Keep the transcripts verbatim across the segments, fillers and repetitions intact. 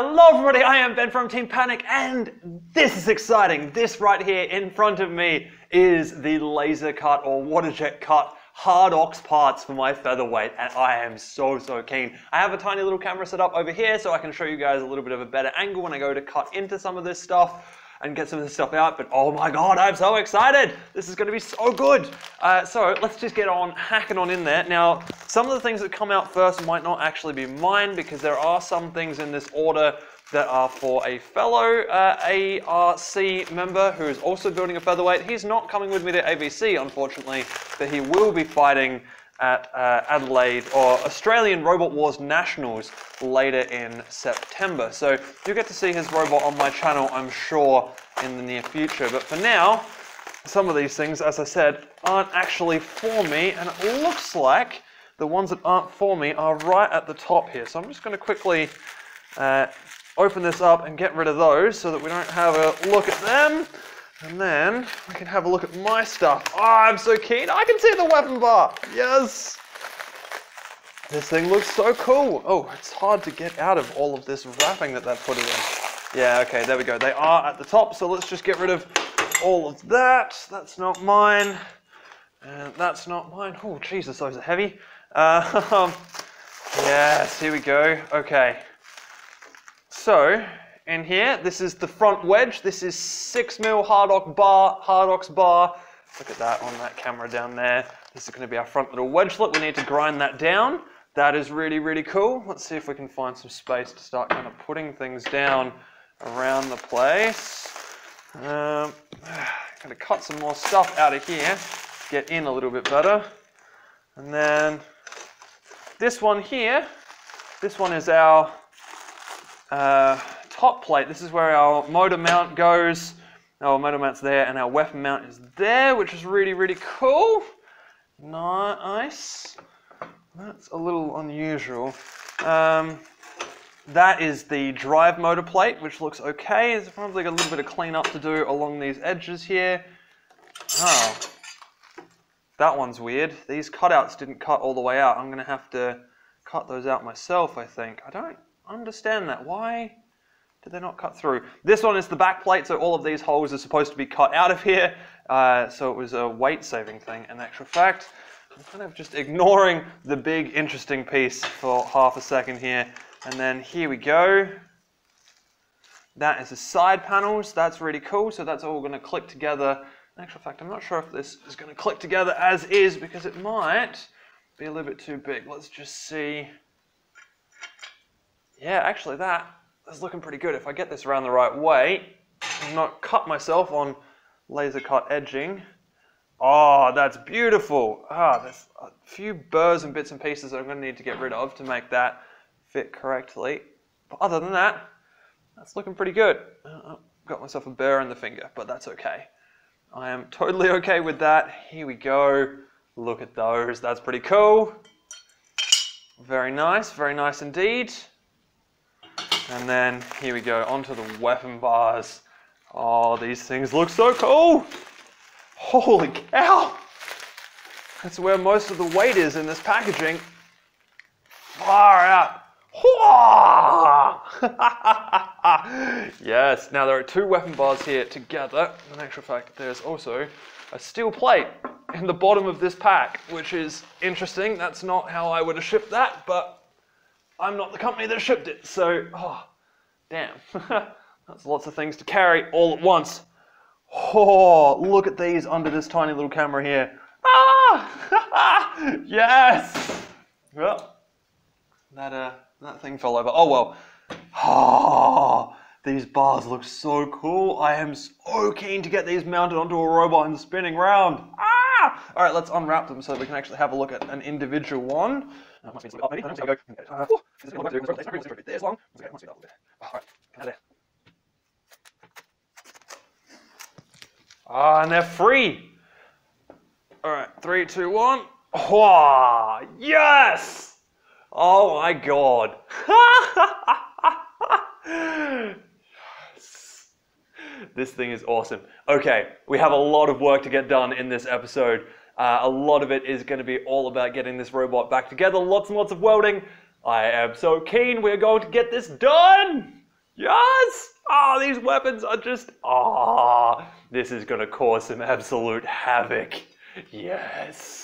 Hello everybody, I am Ben from Team Panic, and this is exciting. This right here in front of me is the laser cut or water jet cut Hardox parts for my featherweight, and I am so so keen. I have a tiny little camera set up over here so I can show you guys a little bit of a better angle when I go to cut into some of this stuff and get some of this stuff out, but oh my god, I'm so excited! This is going to be so good! Uh, so let's just get on hacking on in there. Now, some of the things that come out first might not actually be mine, because there are some things in this order that are for a fellow uh, A R C member who is also building a featherweight. He's not coming with me to A B C, unfortunately, but he will be fighting at uh, Adelaide or Australian Robot Wars Nationals later in September. So you'll get to see his robot on my channel, I'm sure, in the near future. But for now, some of these things, as I said, aren't actually for me, and it looks like the ones that aren't for me are right at the top here. So I'm just going to quickly uh, open this up and get rid of those so that we don't have a look at them. And then we can have a look at my stuff. Oh, I'm so keen. I can see the weapon bar. Yes. This thing looks so cool. Oh, it's hard to get out of all of this wrapping that they've put it in. Yeah, okay, there we go. They are at the top, so let's just get rid of all of that. That's not mine. And that's not mine. Oh, Jesus, those are heavy. Uh, yes, here we go. Okay. So in here, this is the front wedge. This is six mil Hardox bar, Hardox bar. Look at that on that camera down there. This is going to be our front little wedgelet. We need to grind that down. That is really, really cool. Let's see if we can find some space to start kind of putting things down around the place. Um, going to cut some more stuff out of here, get in a little bit better. And then this one here, this one is our uh, top plate. This is where our motor mount goes. Our motor mount's there and our weapon mount is there, which is really, really cool. Nice. That's a little unusual. Um, that is the drive motor plate, which looks okay. There's probably a little bit of cleanup to do along these edges here. Oh, that one's weird. These cutouts didn't cut all the way out. I'm going to have to cut those out myself, I think. I don't understand that. Why? Did they not cut through? This one is the back plate, so all of these holes are supposed to be cut out of here. Uh, so it was a weight-saving thing, in actual fact. I'm kind of just ignoring the big, interesting piece for half a second here. And then here we go. That is the side panels. That's really cool. So that's all going to click together. In actual fact, I'm not sure if this is going to click together as is, because it might be a little bit too big. Let's just see. Yeah, actually that is looking pretty good. If I get this around the right way, I'm not cut myself on laser cut edging. Oh, that's beautiful. Ah, there's a few burrs and bits and pieces that I'm going to need to get rid of to make that fit correctly. But other than that, that's looking pretty good. Uh, got myself a burr in the finger, but that's okay. I am totally okay with that. Here we go. Look at those. That's pretty cool. Very nice. Very nice indeed. And then here we go, onto the weapon bars. Oh, these things look so cool. Holy cow. That's where most of the weight is in this packaging. Far out. Yes, now there are two weapon bars here together. In actual fact, there's also a steel plate in the bottom of this pack, which is interesting. That's not how I would have shipped that, but I'm not the company that shipped it, so, oh, damn. That's lots of things to carry all at once. Oh, look at these under this tiny little camera here. Ah! Yes! Well, that, uh, that thing fell over. Oh, well. Oh, these bars look so cool. I am so keen to get these mounted onto a robot and spinning round. Ah! All right, let's unwrap them so we can actually have a look at an individual one. Uh, must be maybe. Go. Uh, There's long. Okay, must be double. All right. Out there. Ah, and they're free. All right. Three, two, one. Oh, yes. Oh my god. Yes. This thing is awesome. Okay, we have a lot of work to get done in this episode. Uh, a lot of it is going to be all about getting this robot back together. Lots and lots of welding. I am so keen. We're going to get this done. Yes! Oh, these weapons are just, ah, oh, this is gonna cause some absolute havoc. Yes.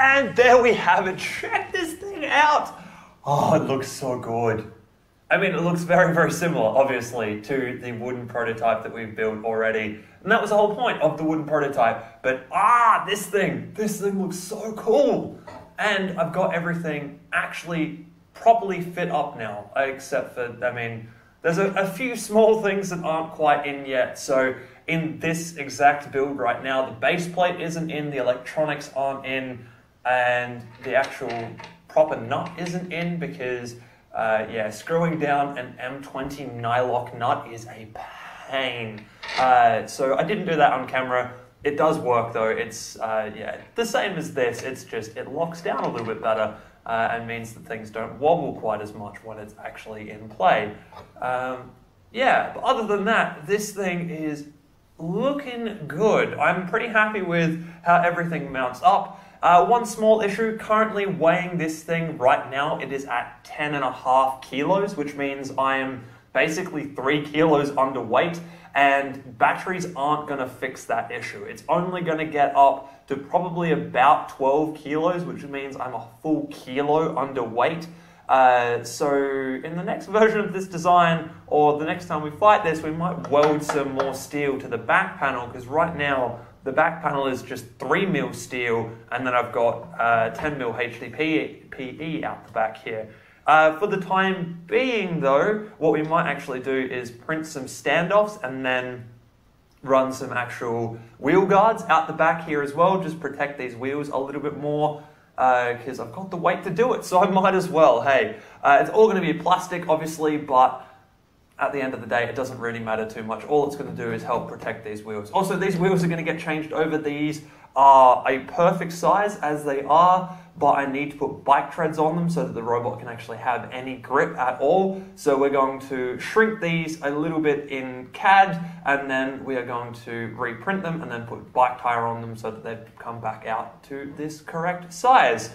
And there we have it. Check this thing out. Oh, it looks so good. I mean, it looks very, very similar, obviously, to the wooden prototype that we've built already. And that was the whole point of the wooden prototype. But ah, this thing, this thing looks so cool. And I've got everything actually properly fit up now, except for, I mean, there's a, a few small things that aren't quite in yet. So in this exact build right now, the base plate isn't in, the electronics aren't in, and the actual proper nut isn't in because Uh, yeah, screwing down an M twenty nylock nut is a pain. Uh, so I didn't do that on camera. It does work though. It's uh, yeah, the same as this. It's just it locks down a little bit better uh, and means that things don't wobble quite as much when it's actually in play. Um, yeah, but other than that, this thing is looking good. I'm pretty happy with how everything mounts up. Uh, one small issue, currently weighing this thing right now, it is at ten and a half kilos, which means I am basically three kilos underweight, and batteries aren't going to fix that issue. It's only going to get up to probably about twelve kilos, which means I'm a full kilo underweight. Uh, so in the next version of this design, or the next time we fight this, we might weld some more steel to the back panel, because right now the back panel is just three mil steel, and then I've got uh, ten mil H D P E out the back here. Uh, for the time being though, what we might actually do is print some standoffs and then run some actual wheel guards out the back here as well, just protect these wheels a little bit more, because uh, I've got the weight to do it, so I might as well, hey. Uh, it's all going to be plastic obviously, but at the end of the day, it doesn't really matter too much. All it's going to do is help protect these wheels. Also, these wheels are going to get changed over. These are a perfect size as they are, but I need to put bike treads on them so that the robot can actually have any grip at all. So we're going to shrink these a little bit in C A D, and then we are going to reprint them and then put bike tire on them so that they've come back out to this correct size.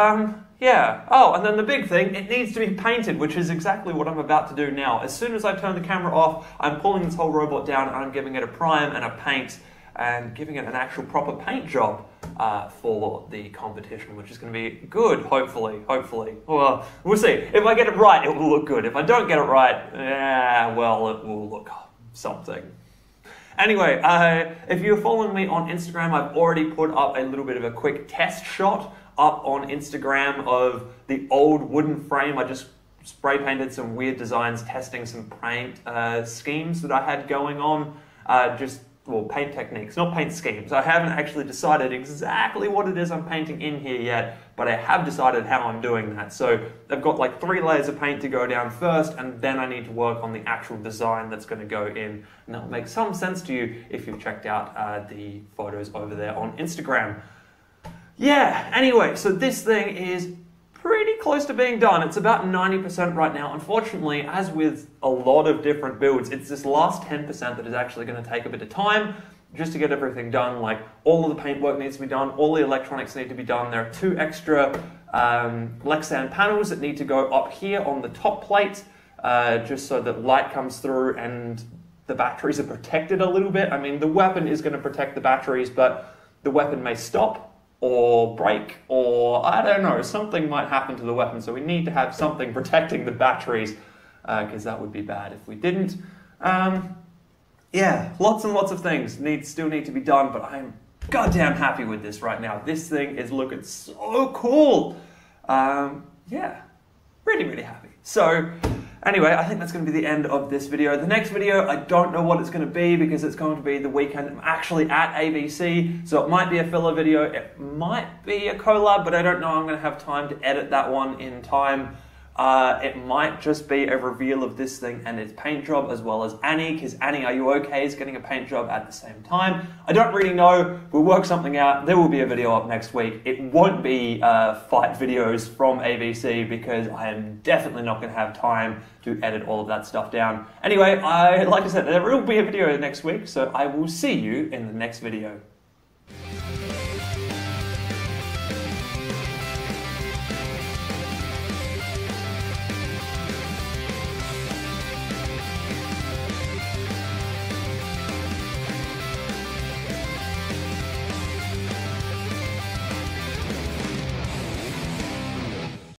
Um, yeah. Oh, and then the big thing, it needs to be painted, which is exactly what I'm about to do now. As soon as I turn the camera off, I'm pulling this whole robot down and I'm giving it a prime and a paint and giving it an actual proper paint job uh, for the competition, which is going to be good, hopefully, hopefully. Well, we'll see. If I get it right, it will look good. If I don't get it right, yeah, well, it will look something. Anyway, uh, if you're following me on Instagram, I've already put up a little bit of a quick test shot up on Instagram of the old wooden frame. I just spray painted some weird designs testing some paint uh, schemes that I had going on. Uh, just, well, paint techniques, not paint schemes. I haven't actually decided exactly what it is I'm painting in here yet, but I have decided how I'm doing that. So I've got like three layers of paint to go down first, and then I need to work on the actual design that's going to go in. And that'll make some sense to you if you've checked out uh, the photos over there on Instagram. Yeah, anyway, so this thing is pretty close to being done. It's about ninety percent right now. Unfortunately, as with a lot of different builds, it's this last ten percent that is actually going to take a bit of time just to get everything done. Like, all of the paintwork needs to be done, all the electronics need to be done. There are two extra um, Lexan panels that need to go up here on the top plate, uh, just so that light comes through and the batteries are protected a little bit. I mean, the weapon is going to protect the batteries, but the weapon may stop or break, or I don't know, something might happen to the weapon, so we need to have something protecting the batteries, because uh, that would be bad if we didn't. Um, yeah, lots and lots of things need still need to be done, but I'm goddamn happy with this right now. This thing is looking so cool. Um, yeah, really, really happy. So, anyway, I think that's going to be the end of this video. The next video, I don't know what it's going to be because it's going to be the weekend I'm actually at A B C, so it might be a filler video, it might be a collab, but I don't know, I'm going to have time to edit that one in time. Uh, it might just be a reveal of this thing and its paint job, as well as Annie, because Annie, Are You Okay? is getting a paint job at the same time. I don't really know, we'll work something out. There will be a video up next week. It won't be uh, fight videos from A B C, because I am definitely not going to have time to edit all of that stuff down. Anyway, I, like I said, there will be a video next week, so I will see you in the next video.